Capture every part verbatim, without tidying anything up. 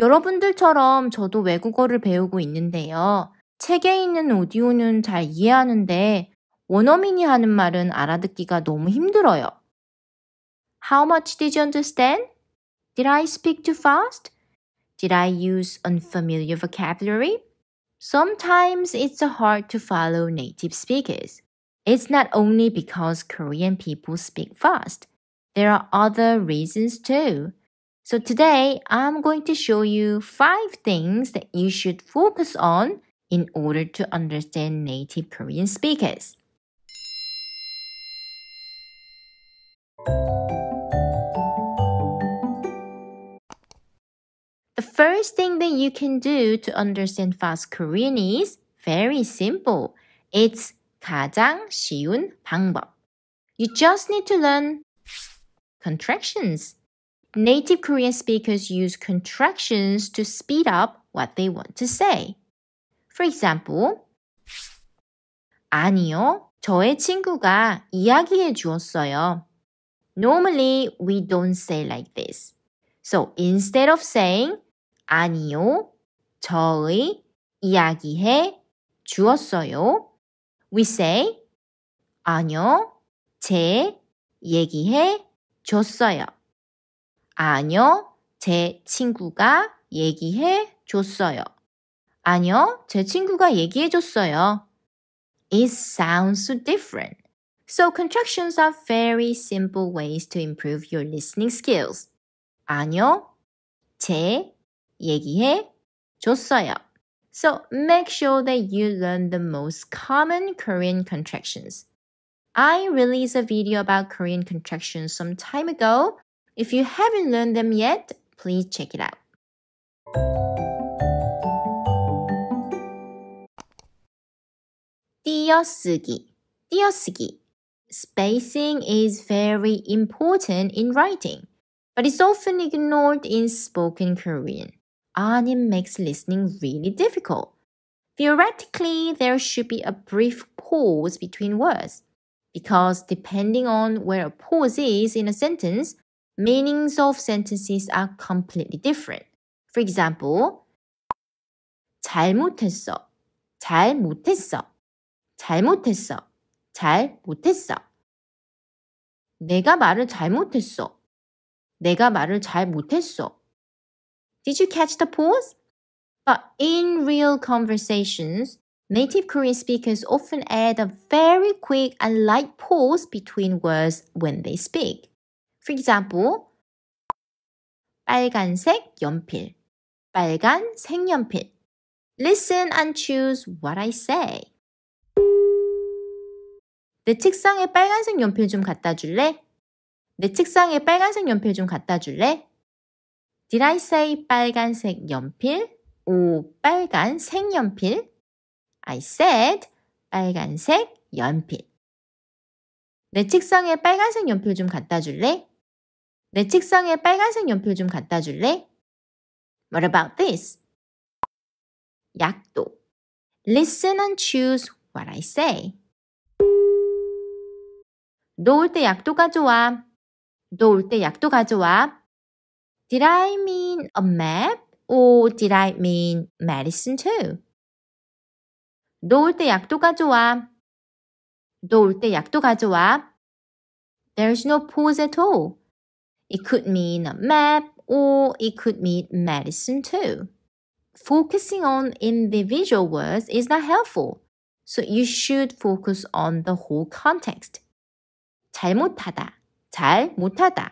여러분들처럼 저도 외국어를 배우고 있는데요. 책에 있는 오디오는 잘 이해하는데 원어민이 하는 말은 알아듣기가 너무 힘들어요. How much did you understand? Did I speak too fast? Did I use unfamiliar vocabulary? Sometimes it's hard to follow native speakers. It's not only because Korean people speak fast. There are other reasons too. So today, I'm going to show you five things that you should focus on in order to understand native Korean speakers. The first thing that you can do to understand fast Korean is very simple. It's 가장 쉬운 방법. You just need to learn contractions. Native Korean speakers use contractions to speed up what they want to say. For example, 아니요, 저의 친구가 이야기해 주었어요. Normally, we don't say like this. So instead of saying 아니요, 저의 이야기해 주었어요, we say 아니요, 제 얘기해 줬어요. 아니요, 제 친구가 얘기해 줬어요. 아니요, 제 친구가 얘기해 줬어요. It sounds so different. So contractions are very simple ways to improve your listening skills. 아니요, 제 얘기해 줬어요. So make sure that you learn the most common Korean contractions. I released a video about Korean contractions some time ago. If you haven't learned them yet, please check it out. 띄어쓰기, 띄어쓰기. Spacing is very important in writing, but it's often ignored in spoken Korean, and it makes listening really difficult. Theoretically, there should be a brief pause between words, because depending on where a pause is in a sentence, meanings of sentences are completely different. For example, 잘못했어, 잘못했어, 잘못했어, 잘못했어. 내가 말을 잘못했어, 내가 말을 잘못했어. Did you catch the pause? But in real conversations, native Korean speakers often add a very quick and light pause between words when they speak. For example, 빨간색 연필, 빨간 색연필. Listen and choose what I say. 내 책상에 빨간색 연필 좀 갖다 줄래? 내 책상에 빨간색 연필 좀 갖다 줄래? Did I say 빨간색 연필? 오, 빨간 색연필? I said 빨간색 연필. 내 책상에 빨간색 연필 좀 갖다 줄래? 내 책상에 빨간색 연필 좀 갖다 줄래? What about this? 약도. Listen and choose what I say. 너 올 때 약도 가져와. 너 올 때 약도 가져와. Did I mean a map? Or did I mean medicine too? 너 올 때 약도 가져와. 너 올 때 약도 가져와. There's no pause at all. It could mean a map or it could mean medicine too. Focusing on individual words is not helpful, so you should focus on the whole context. 잘못하다, 잘못하다.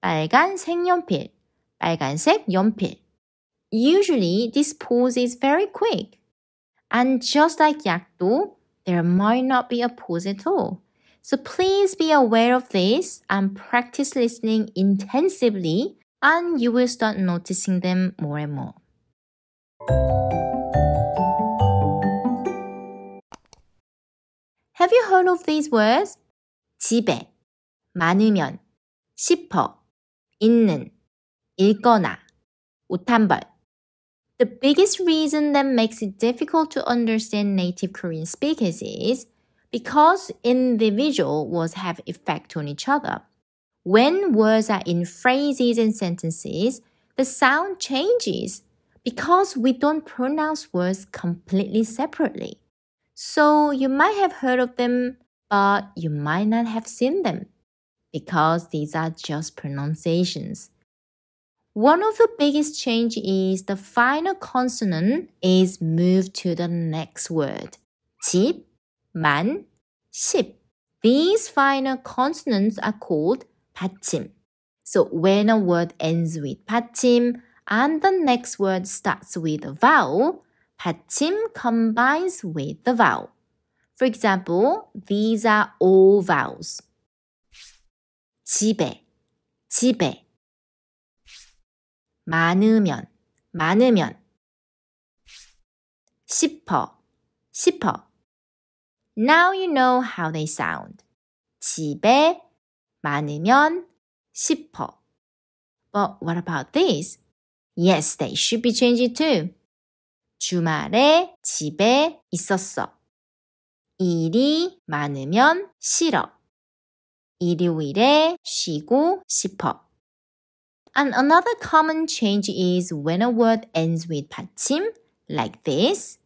빨간 색연필, 빨간색 연필. Usually, this pause is very quick. And just like 약도, there might not be a pause at all. So please be aware of this and practice listening intensively, and you will start noticing them more and more. Have you heard of these words? 집에, 많으면, 싶어, 있는, 읽거나, 오탄벌. The biggest reason that makes it difficult to understand native Korean speakers is because individual words have effect on each other. When words are in phrases and sentences, the sound changes because we don't pronounce words completely separately. So you might have heard of them, but you might not have seen them because these are just pronunciations. One of the biggest changes is the final consonant is moved to the next word. 집, 만, 십. These final consonants are called 받침. So when a word ends with 받침 and the next word starts with a vowel, 받침 combines with the vowel. For example, these are all vowels. 집에, 집에. 많으면, 많으면. 싶어, 싶어. Now you know how they sound. 집에, 많으면, 싶어. But what about this? Yes, they should be changed too. 주말에 집에 있었어. 일이 많으면 싫어. 일요일에 쉬고 싶어. And another common change is when a word ends with 받침, like this,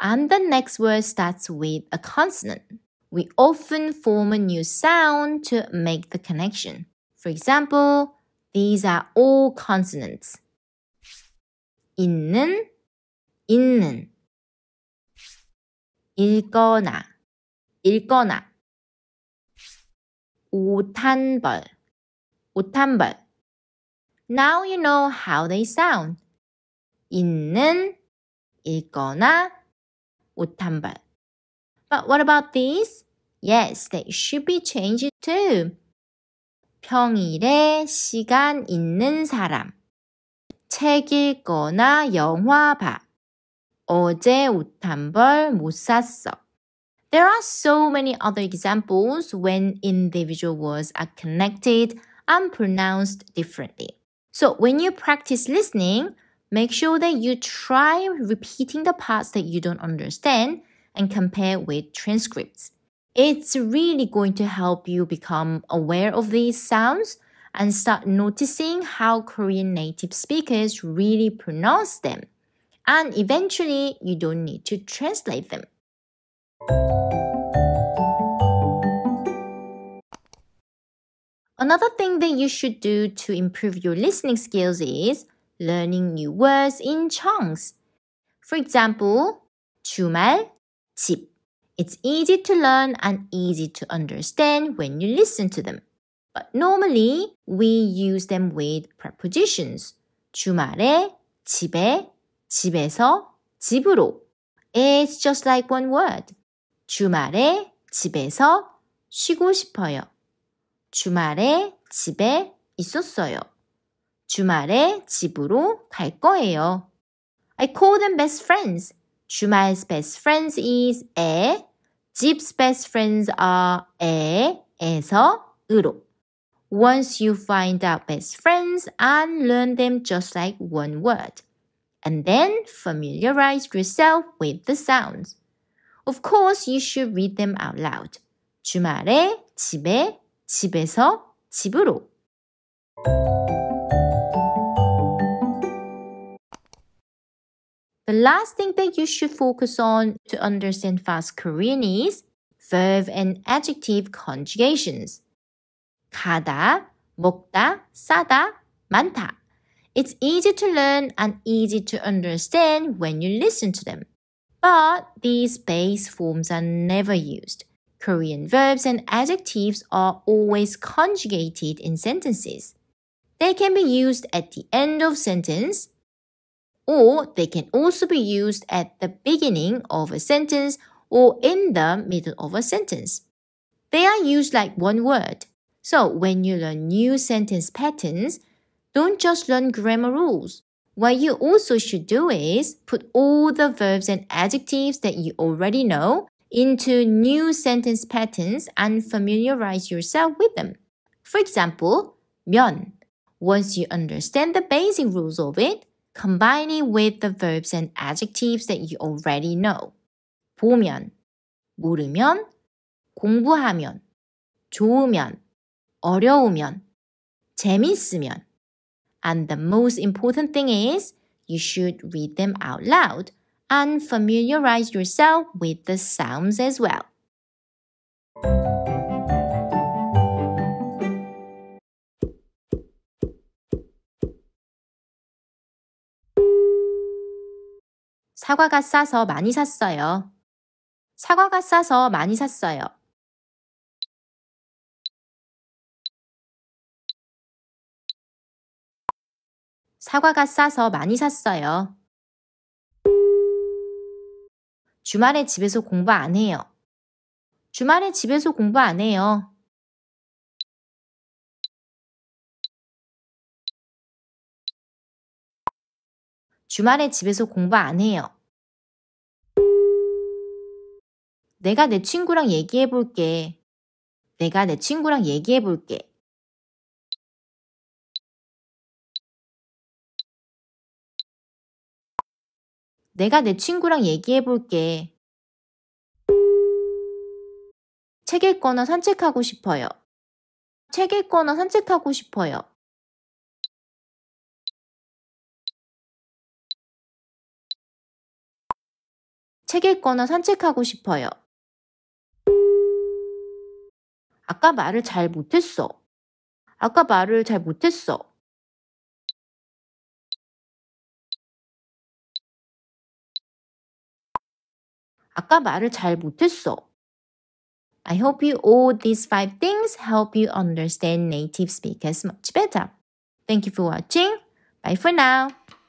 and the next word starts with a consonant. We often form a new sound to make the connection. For example, these are all consonants. 있는, 있는. 읽거나, 읽거나. 오탄벌, 오탄벌. Now you know how they sound. 있는, 읽거나, 오탄벌. But what about these? Yes, they should be changed too. 평일에 시간 있는 사람. 책 읽거나 영화 봐. 어제 오탄벌 못 샀어. There are so many other examples when individual words are connected and pronounced differently. So when you practice listening, make sure that you try repeating the parts that you don't understand and compare with transcripts. It's really going to help you become aware of these sounds and start noticing how Korean native speakers really pronounce them. And eventually, you don't need to translate them. Another thing that you should do to improve your listening skills is learning new words in chunks. For example, 주말, 집. It's easy to learn and easy to understand when you listen to them. But normally, we use them with prepositions. 주말에, 집에, 집에서, 집으로. It's just like one word. 주말에, 집에서, 쉬고 싶어요. 주말에, 집에 있었어요. 주말에, 집으로 갈 거예요. I call them best friends. 주말's best friends is 에, 집's best friends are 에, 에서, 으로. Once you find out best friends and learn them just like one word. And then familiarize yourself with the sounds. Of course, you should read them out loud. 주말에, 집에, 집에서, 집으로. The last thing that you should focus on to understand fast Korean is verb and adjective conjugations. 가다, 먹다, 싸다, 많다. It's easy to learn and easy to understand when you listen to them. But these base forms are never used. Korean verbs and adjectives are always conjugated in sentences. They can be used at the end of sentence, or they can also be used at the beginning of a sentence or in the middle of a sentence. They are used like one word. So when you learn new sentence patterns, don't just learn grammar rules. What you also should do is put all the verbs and adjectives that you already know into new sentence patterns and familiarize yourself with them. For example, 면. Once you understand the basic rules of it, combine it with the verbs and adjectives that you already know. 보면, 모르면, 공부하면, 좋으면, 어려우면, 재밌으면. And the most important thing is you should read them out loud and familiarize yourself with the sounds as well. 사과가 싸서 많이 샀어요. 사과가 싸서 많이 샀어요. 사과가 싸서 많이 샀어요. 주말에 집에서 공부 안 해요. 주말에 집에서 공부 안 해요. 주말에 집에서 공부 안 해요. 내가 내 친구랑 얘기해 볼게. 내가 내 친구랑 얘기해 볼게. 내가 내 친구랑 얘기해 볼게. 책 읽거나 산책하고 싶어요. 책 읽거나 산책하고 싶어요. 책 읽거나 산책하고 싶어요. 아까 말을 잘 못했어. 아까 말을 잘 못했어. 아까 말을 잘 못했어. I hope you all these five things help you understand native speakers much better. Thank you for watching. Bye for now.